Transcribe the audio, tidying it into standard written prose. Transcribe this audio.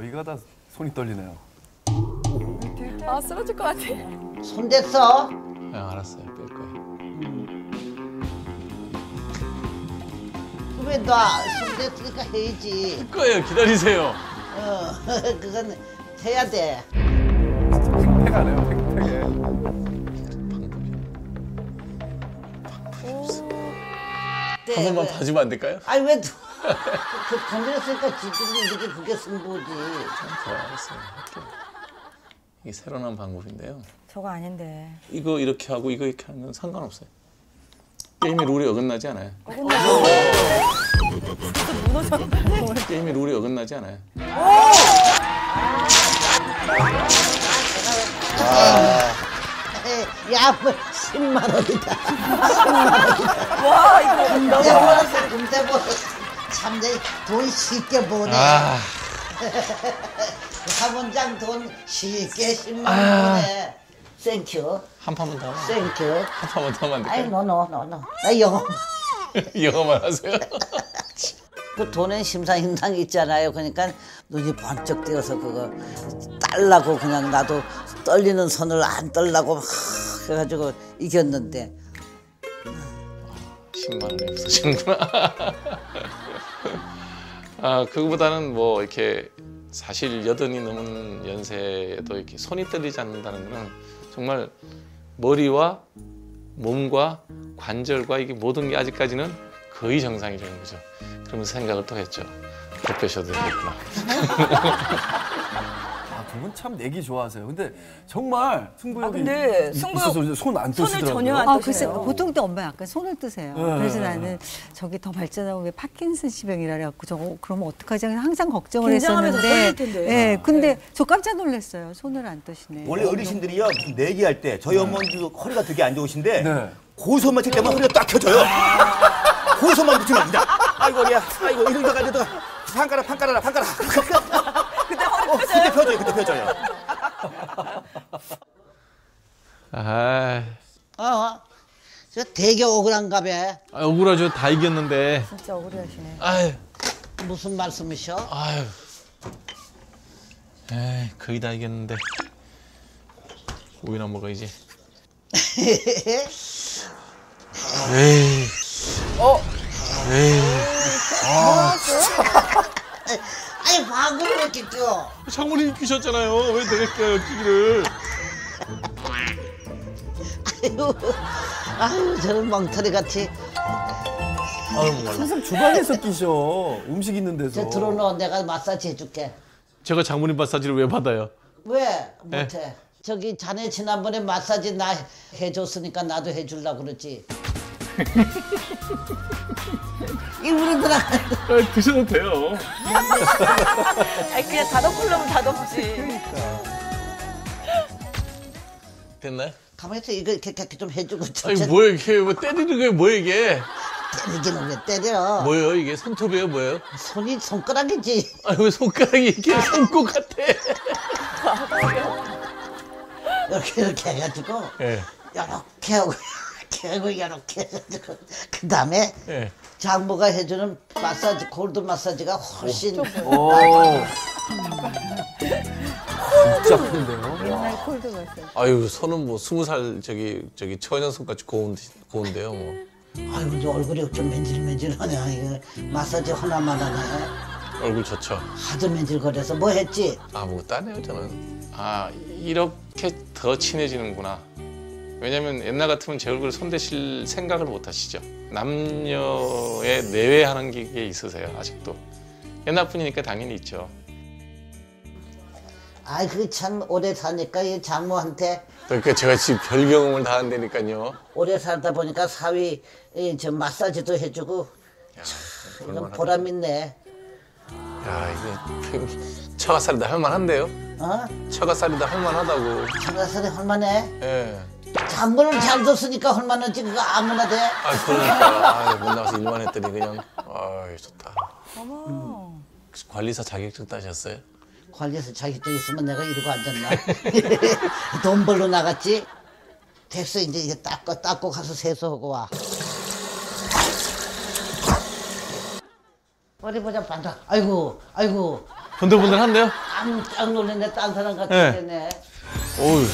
저희가 다 손이 떨리네요. 아, 쓰러질 것 같아. 손 댔어? 아, 알았어요. 뺄 거예요. 왜 나 손 댔으니까 해야지. 뺄 거예요. 기다리세요. 어, 그건 해야 돼. 진짜 팽팽하네요, 팽팽해. 방법이 없어. 한 번만 봐주면 안 될까요? 아니, 왜... 그 건드렸으니까 지금도 이렇게 그게 승부지. 참 좋아했어요. 이게 새로 나온 방법인데요. 저거 아닌데. 이거 이렇게 하고 이거 이렇게 하는 건 상관없어요. 게임의 룰이 어긋나지 않아요. 어긋나요? 진짜 무너졌네. 게임의 룰이 어긋나지 않아요. 야, 10만 원이다. 10만 원이다. 와, 이거 너무 좋았어. 금세 보았어. 참내 돈 쉽게 보내. 아. 사본장 돈 쉽게 10만 원 보내. 땡큐. 한 판만 더. 땡큐. 한 판만 더 하면 안 될까요? 아니, no. 나 영어. 영어만 하세요? 그 돈은 심사임당이 있잖아요. 그러니까 눈이 번쩍 띄어서 그거 딸라고 그냥 나도 떨리는 손을 안 떨라고 막 해가지고 이겼는데. 10만 원이 없어지는구나. 아, 그거보다는 뭐 이렇게 사실 80이 넘은 연세에도 이렇게 손이 떨리지 않는다는 거는 정말 머리와 몸과 관절과 이게 모든 게 아직까지는 거의 정상이라는 거죠. 그러면서 생각을 또 했죠. 더 빼셔도 되겠구나. 아, 두 분 참 내기 좋아하세요. 근데 정말 승부욕이 있어서 손 안 뜨시더라고요. 전혀 안 뜨세요. 아, 보통 또 엄마 약간 손을 뜨세요. 네. 그래서 나는 저기 더 발전하고 왜 파킨슨 시병이라 그래갖고 저거 그러면 어떡하지? 항상 걱정을 했었는데. 긴장하면서 네, 근데 네. 저 깜짝 놀랐어요. 손을 안 뜨시네. 원래 어르신들이요 무슨 내기할 때 저희 어머니도 허리가 되게 안 좋으신데 네. 고소만 칠 때만 허리가 딱 켜져요. 고소만 붙이면 안 돼. 아이고, 허리야. 아이고, 이러다가. 판가라. 그때 허리 펴져요? 그때 펴져요. 아, 저 되게 억울한가봐. 아, 억울하죠. 다 이겼는데. 진짜 억울해하시네. 아유. 무슨 말씀이셔? 아유. 에이, 거의 다 이겼는데. 고기나 먹어야지. 에이. 아, 아니, 방금 왜 이렇게 껴? 장모님이 끼셨잖아요. 왜 내가 껴요, 끼기를. 아유, 저런 망터리 같이. 아유, 항상 주방에서 끼셔. 음식 있는 데서. 들어놓어, 내가 마사지 해줄게. 제가 장모님 마사지를 왜 받아요? 왜? 못해. 에? 저기 자네 지난번에 마사지 나 해줬으니까 나도 해주려고 그러지. 일부러 들어가요. 드셔도 돼요. 아니, 그냥 다 덮으려면 다 덮지. 그러니까. 됐나요? 가만히 있어. 이거 이렇게 좀 해주고. 아니, 뭐야, 이게. 뭐 때리는 거야, 뭐야, 이게. 때리기는 왜 때려? 뭐예요, 이게? 손톱이에요, 뭐예요? 손이 손가락이지. 아니, 왜 손가락이 이렇게 손꼽 같아. 이렇게 해가지고. 네. 이렇게 하고. 이렇게 해가지고 그 다음에 네. 장모가 해주는 마사지 골드 마사지가 훨씬. 오. 진짜 큰데요? 옛날 골드 마사지. 아유, 손은 뭐 20살 저기 처녀손같이 고운데요 뭐. 아유, 근데 얼굴이 좀 맨질맨질하냐. 이거 마사지 하나만 하네. 얼굴 좋죠. 하도 맨질거려서 뭐 했지? 아, 뭐 따네요 저는. 아, 이렇게 더 친해지는구나. 왜냐면 옛날 같으면 제 얼굴을 손대실 생각을 못 하시죠. 남녀의 내외하는 게 있으세요, 아직도. 옛날 분이니까 당연히 있죠. 아, 그 참 오래 사니까 이 장모한테. 그러니까 제가 지금 별 경험을 다 한다니까요. 오래 살다 보니까 사위 저 마사지도 해주고. 야, 참, 이건 보람 있네. 야, 이거 처가살이다 할만한데요? 어? 처가살이다 할만하다고. 처가살이 할만해? 예. 장모를 잘 뒀으니까 얼마나지 그거 아무나 돼. 아, 그러니까. 못 나가서 일만 했더니 그냥. 아, 좋다. 어머. 관리사 자격증 따셨어요? 관리사 자격증 있으면 내가 이러고 앉았나. 돈 벌러 나갔지. 됐어, 이제 이게 닦고 가서 세수하고 와. 어디 보자, 반다. 아이고. 분들분들한데요? 깜짝 놀랐네. 딴 사람 같이 되네. 어휴.